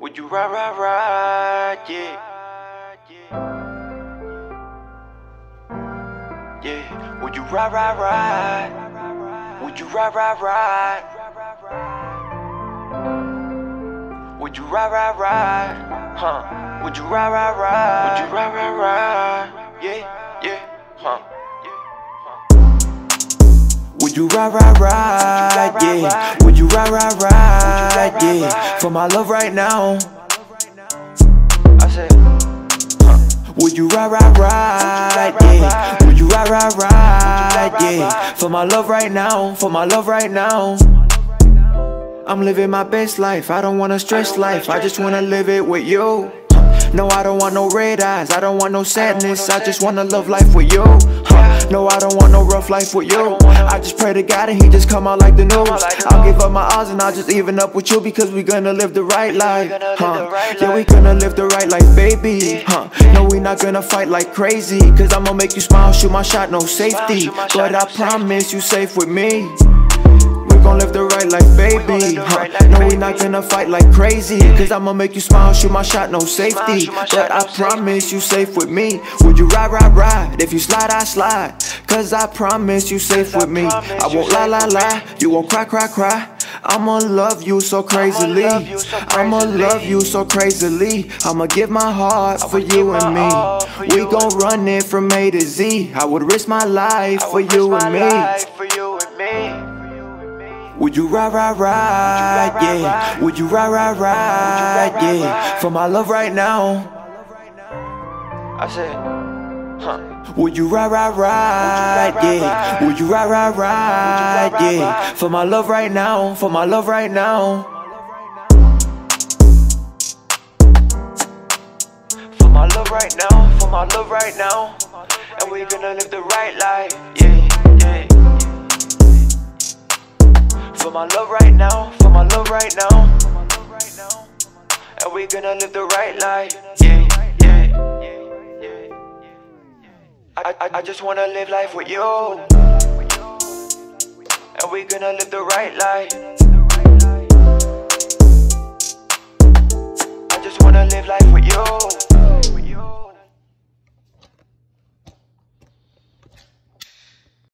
Would you ride, yeah? Yeah, would you ride? Would you ride? Would you ride? Huh? Would you ride? Would you ride? Yeah, yeah, huh? Would you ride? Yeah. Would you ride? Yeah. For my love right now. I said, huh. Would you ride? Yeah. Would you ride? Yeah. For my love right now. For my love right now. I'm living my best life. I don't wanna stress life. I just wanna live it with you. No, I don't want no red eyes. I don't want no sadness. I just wanna love life with you. No, I don't want no rough life with you. I just pray to God and he just come out like the news. I'll give up my odds and I'll just even up with you, because we gonna live the right life, huh? Yeah, we gonna live the right life, baby, huh? No, we not gonna fight like crazy, cause I'm gonna make you smile, shoot my shot, no safety. But I promise you safe with me. We gon' live the right life, baby, huh? No, we not gonna fight like crazy, cause I'ma make you smile, shoot my shot, no safety. But I promise you safe with me. Would you ride? If you slide, I slide, cause I promise you safe with me. I won't lie, you won't cry. I'ma love you so crazily. I'ma love you so crazily. I'ma give my heart for you and me. We gon' run it from A to Z. I would risk my life for you and me. Would you ride, yeah? Would you ride, yeah? For my love right now. I said, huh? Would you ride, yeah? Would you ride, yeah? For my love right now. For my love right now. For my love right now. For my love right now. And we're gonna live the right life, yeah, yeah. For my love right now, for my love right now. And we gonna live the right life, yeah. I just wanna live life with you. And we gonna live the right life. I just wanna live life with you.